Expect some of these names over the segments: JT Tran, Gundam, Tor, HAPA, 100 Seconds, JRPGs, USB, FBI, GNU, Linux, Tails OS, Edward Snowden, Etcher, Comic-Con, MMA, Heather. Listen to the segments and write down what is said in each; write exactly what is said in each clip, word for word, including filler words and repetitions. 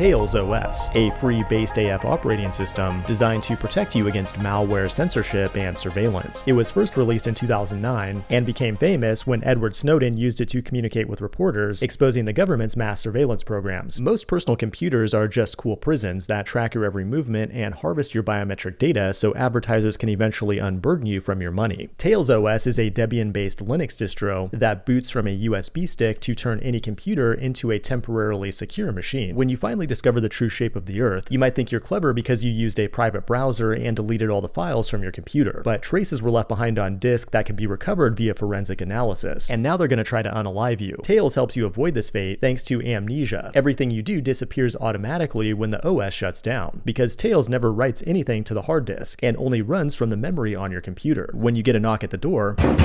Tails O S, a free-based A F operating system designed to protect you against malware censorship and surveillance. It was first released in two thousand nine and became famous when Edward Snowden used it to communicate with reporters, exposing the government's mass surveillance programs. Most personal computers are just cool prisons that track your every movement and harvest your biometric data so advertisers can eventually unburden you from your money. Tails O S is a Debian-based Linux distro that boots from a U S B stick to turn any computer into a temporarily secure machine. When you finally discover the true shape of the Earth, you might think you're clever because you used a private browser and deleted all the files from your computer, but traces were left behind on disk that can be recovered via forensic analysis, and now they're going to try to unalive you. Tails helps you avoid this fate thanks to amnesia. Everything you do disappears automatically when the O S shuts down, because Tails never writes anything to the hard disk and only runs from the memory on your computer. When you get a knock at the door, F B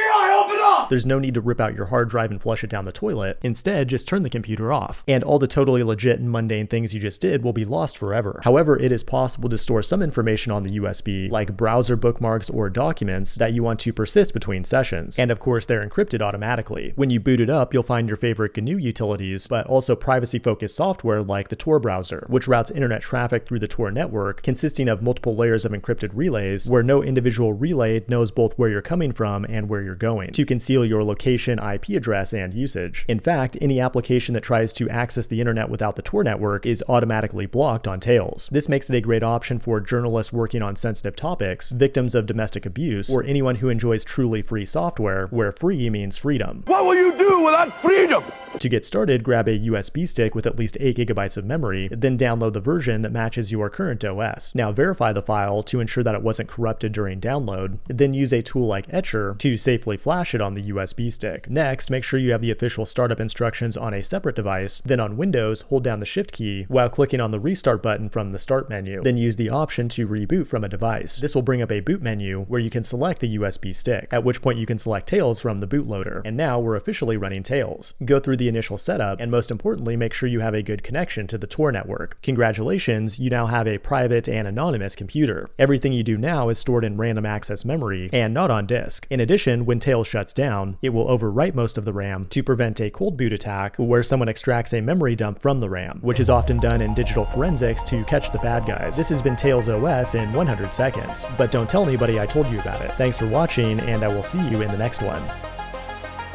I, open up! There's no need to rip out your hard drive and flush it down the toilet. Instead, just turn the computer off, and all the totally legit and mundane things you just did will be lost forever. However, it is possible to store some information on the U S B, like browser bookmarks or documents that you want to persist between sessions, and of course they're encrypted automatically. When you boot it up, you'll find your favorite G N U utilities, but also privacy-focused software like the Tor browser, which routes internet traffic through the Tor network, consisting of multiple layers of encrypted relays, where no individual relay knows both where you're coming from and where you're going, to conceal your location, I P address, and usage. In fact, any application that tries to access the internet without the Tor network is automatically blocked on Tails. This makes it a great option for journalists working on sensitive topics, victims of domestic abuse, or anyone who enjoys truly free software, where free means freedom. What will you do without freedom? To get started, grab a U S B stick with at least eight gigabytes of memory, then download the version that matches your current O S. Now verify the file to ensure that it wasn't corrupted during download, then use a tool like Etcher to safely flash it on the U S B stick. Next, make sure you have the official startup instructions on a separate device, then on Windows, hold down the Shift key while clicking on the Restart button from the Start menu, then use the option to reboot from a device. This will bring up a boot menu where you can select the U S B stick, at which point you can select Tails from the bootloader. And now we're officially running Tails. Go through the initial setup, and most importantly, make sure you have a good connection to the Tor network. Congratulations, you now have a private and anonymous computer. Everything you do now is stored in random access memory and not on disk. In addition, when Tails shuts down, it will overwrite most of the RAM to prevent a cold boot attack where someone extracts a memory dump from the RAM, which is often done in digital forensics to catch the bad guys. This has been Tails O S in one hundred seconds, but don't tell anybody I told you about it. Thanks for watching, and I will see you in the next one.